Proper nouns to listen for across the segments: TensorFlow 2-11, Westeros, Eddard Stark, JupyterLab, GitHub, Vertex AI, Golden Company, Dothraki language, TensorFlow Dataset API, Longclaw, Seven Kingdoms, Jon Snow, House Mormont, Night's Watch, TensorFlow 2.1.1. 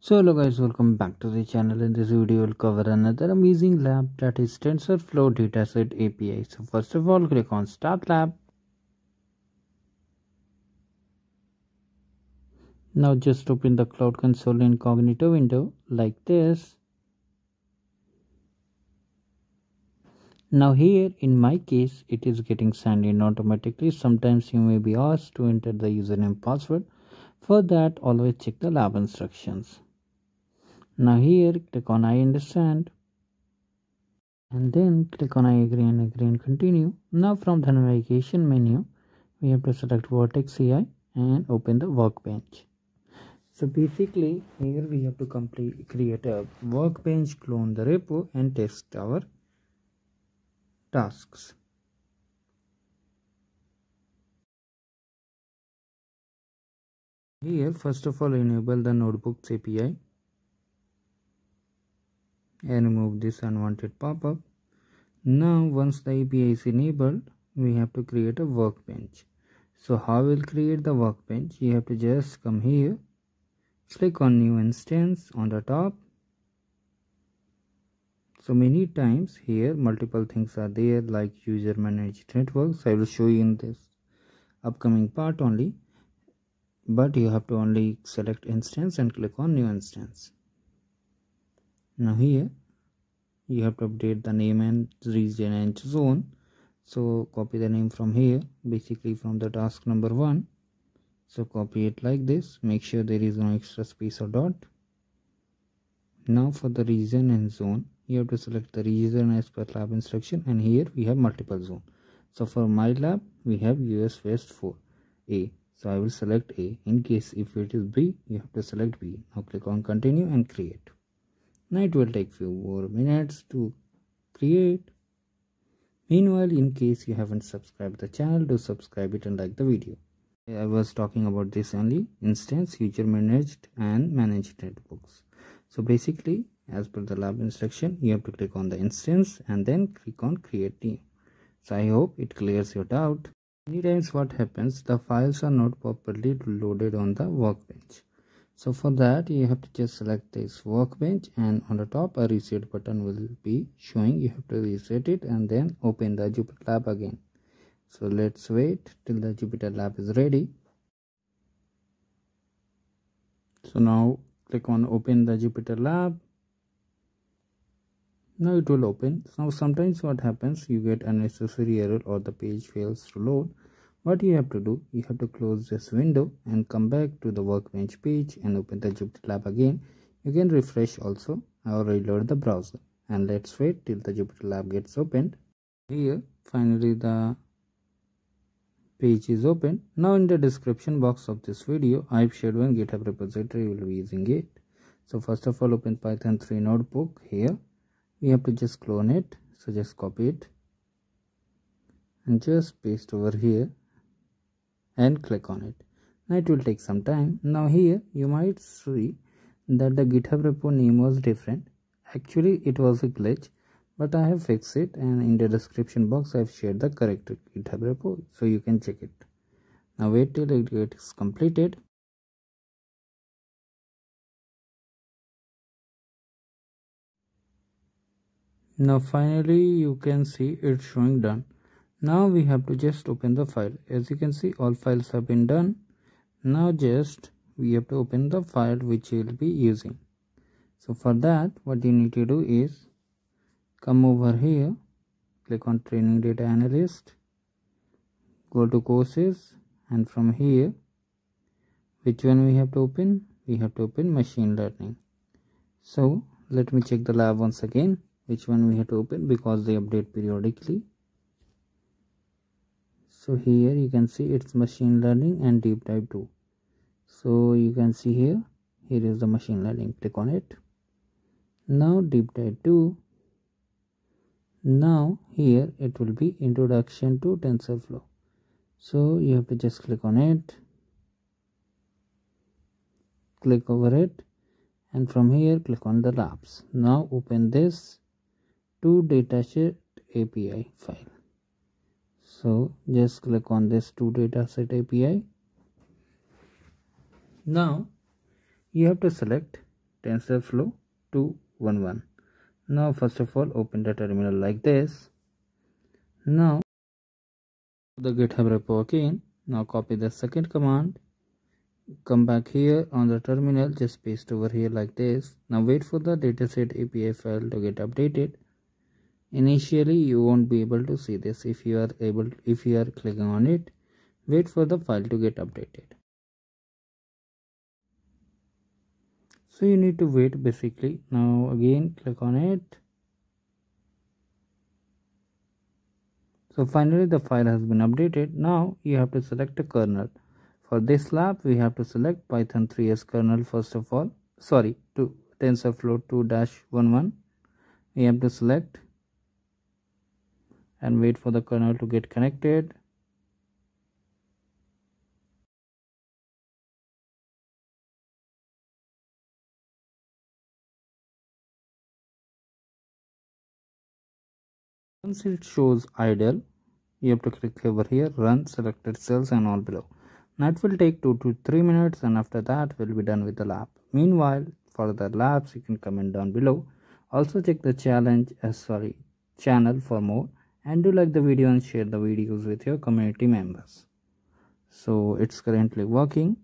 So hello guys, welcome back to the channel. In this video we'll cover another amazing lab, that is TensorFlow Dataset API. So first of all, click on Start Lab. Now just open the Cloud Console incognito window like this. Now here in my case it is getting signed in automatically. Sometimes you may be asked to enter the username password. For that, always check the lab instructions. Now here click on I understand and then click on I agree and continue. Now from the navigation menu we have to select Vertex AI and open the workbench. So basically here we have to create a workbench, clone the repo and test our tasks. Here first of all enable the notebooks API and remove this unwanted pop-up. Now once the API is enabled, we have to create a workbench. So how we'll create the workbench? You have to just come here, click on new instance on the top. So many times here multiple things are there like user managed networks. I will show you in this upcoming part only, but you have to only select instance and click on new instance. Now here you have to update the name and region and zone. So copy the name from here, basically from the task number 1. So copy it like this, make sure there is no extra space or dot. Now for the region and zone, you have to select the region as per lab instruction, and here we have multiple zone. So for my lab we have US West 4 A. So I will select A. In case if it is B, you have to select B. Now click on continue and create. Now it will take few more minutes to create. Meanwhile, in case you haven't subscribed the channel, do subscribe it and like the video. I was talking about this only, instance, user managed and managed notebooks. So basically as per the lab instruction you have to click on the instance and then click on create new. So I hope it clears your doubt. Many times what happens, the files are not properly loaded on the workbench. So for that you have to just select this workbench and on the top a reset button will be showing. You have to reset it and then open the JupyterLab again. So let's wait till the JupyterLab is ready. So now click on open the JupyterLab. Now it will open. Now sometimes what happens, you get unnecessary error or the page fails to load. What you have to do, you have to close this window and come back to the workbench page and open the JupyterLab again. You can refresh also or reload the browser, and let's wait till the JupyterLab gets opened. Here finally the page is open. Now in the description box of this video I've shared one GitHub repository, will be using it. So first of all open Python 3 notebook. Here we have to just clone it, so just copy it and just paste over here and click on it. Now it will take some time. Now here you might see that the GitHub repo name was different. Actually it was a glitch, but I have fixed it, and in the description box I have shared the correct GitHub repo, so you can check it. Now wait till it gets completed. Now finally you can see it's showing done. Now we have to just open the file. As you can see all files have been done. Now just we have to open the file which you will be using. So for that what you need to do is come over here, click on training data analyst, go to courses, and from here which one we have to open? We have to open machine learning. So let me check the lab once again which one we have to open, because they update periodically. So here you can see it's machine learning and deep dive 2. So you can see here is the machine learning, click on it. Now deep dive 2. Now here it will be introduction to TensorFlow. So you have to just click on it, click over it, and from here click on the labs. Now open this to dataset API file. So just click on this to dataset API. Now you have to select TensorFlow 2.1.1. Now first of all open the terminal like this. Now the GitHub repo again. Now copy the second command, come back here on the terminal, just paste over here like this. Now wait for the dataset API file to get updated. Initially you won't be able to see this. If you are clicking on it, wait for the file to get updated. So you need to wait basically. Now again click on it. So finally the file has been updated. Now you have to select a kernel. For this lab we have to select Python 3 as kernel first of all. Sorry, to TensorFlow 2-11 we have to select and wait for the kernel to get connected. Once it shows idle, you have to click over here, run selected cells and all below. Now it will take 2 to 3 minutes and after that we'll be done with the lab. Meanwhile, for the labs you can comment down below. Also check the channel for more, and do like the video and share the videos with your community members. So it's currently working.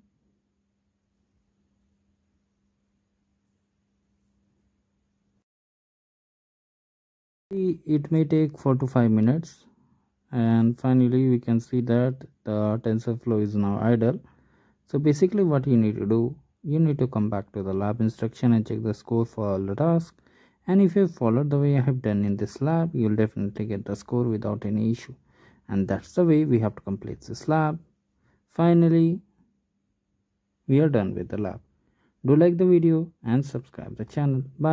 It may take 4 to 5 minutes and finally we can see that the TensorFlow is now idle. So basically what you need to do, you need to come back to the lab instruction and check the score for all the tasks. And if you followed the way I have done in this lab, you will definitely get the score without any issue. And that's the way we have to complete this lab. Finally, we are done with the lab. Do like the video and subscribe the channel. Bye.